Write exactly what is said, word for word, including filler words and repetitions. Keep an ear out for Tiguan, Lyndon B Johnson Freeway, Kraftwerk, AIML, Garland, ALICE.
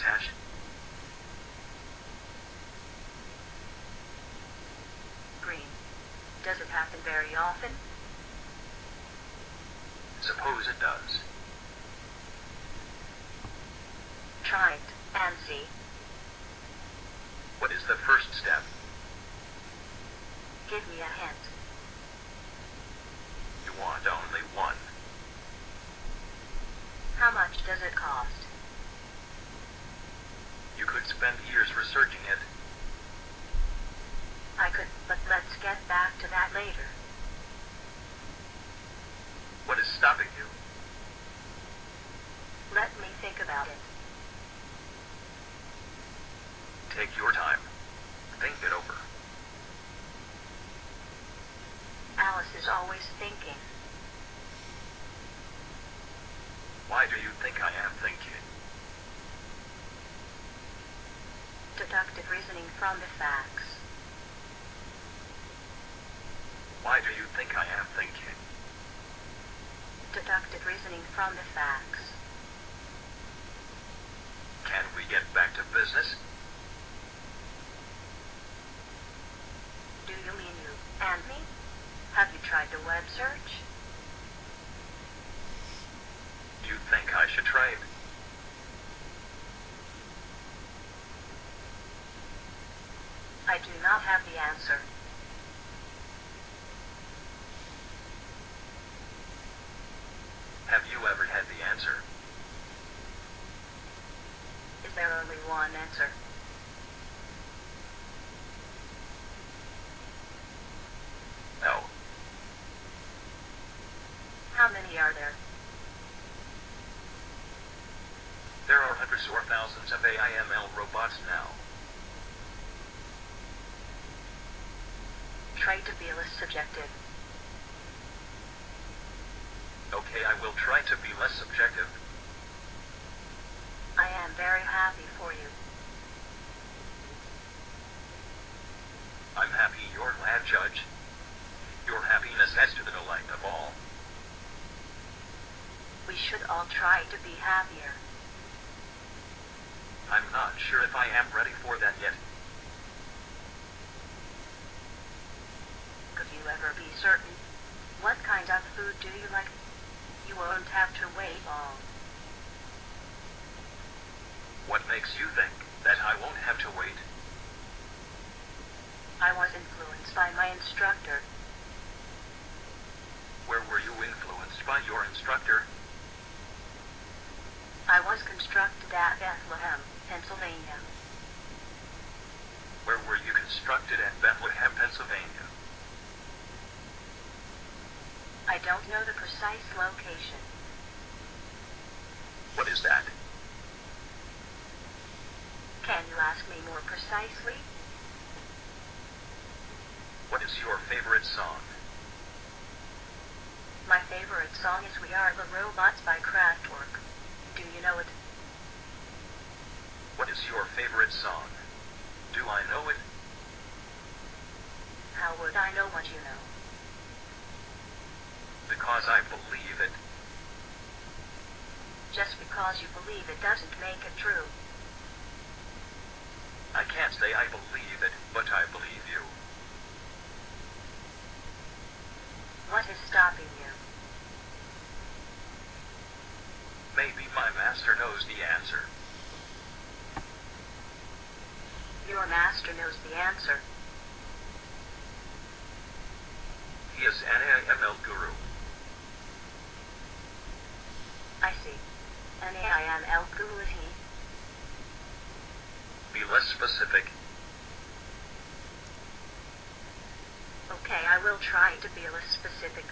attached. Green. Does it happen very often? Suppose it does. Try it and see. What is the first step? Give me a hint. You want only one. How much does it cost? You could spend years researching it. I could, but let's get back to that later. What is stopping you? Let me think about it. Take your time. Think it over. Alice is always thinking. Why do you think I am thinking? Deductive reasoning from the facts. Why do you think I am thinking? Deductive reasoning from the facts. Can we get back to business? Do you mean you and me? Have you tried the web search? Do you think I should try it? I do not have the answer. Have you ever had the answer? Is there only one answer? No. How many are there? There are hundreds or thousands of A I M L robots now. Try to be less subjective. Okay, I will try to be less subjective. I am very happy for you. I'm happy you're glad, Judge. Your happiness adds to the delight of all. We should all try to be happier. I'm not sure if I am ready for that yet. Could you ever be certain? What kind of food do you like? You won't have to wait long. What makes you think that I won't have to wait? I was influenced by my instructor. Where were you influenced by your instructor? I was constructed at Bethlehem, Pennsylvania. Where were you constructed at Bethlehem, Pennsylvania? I don't know the precise location. What is that? Can you ask me more precisely? What is your favorite song? My favorite song is We Are the Robots by Kraftwerk. Do you know it? What is your favorite song? Do I know it? How would I know what you know? Because I believe it. Just because you believe it doesn't make it true. I can't say I believe it, but I believe you. What is stopping you? Maybe my master knows the answer. Your master knows the answer. He is an A I M L guru. I see. An A I M L guru is he? Be less specific. Okay, I will try to be less specific.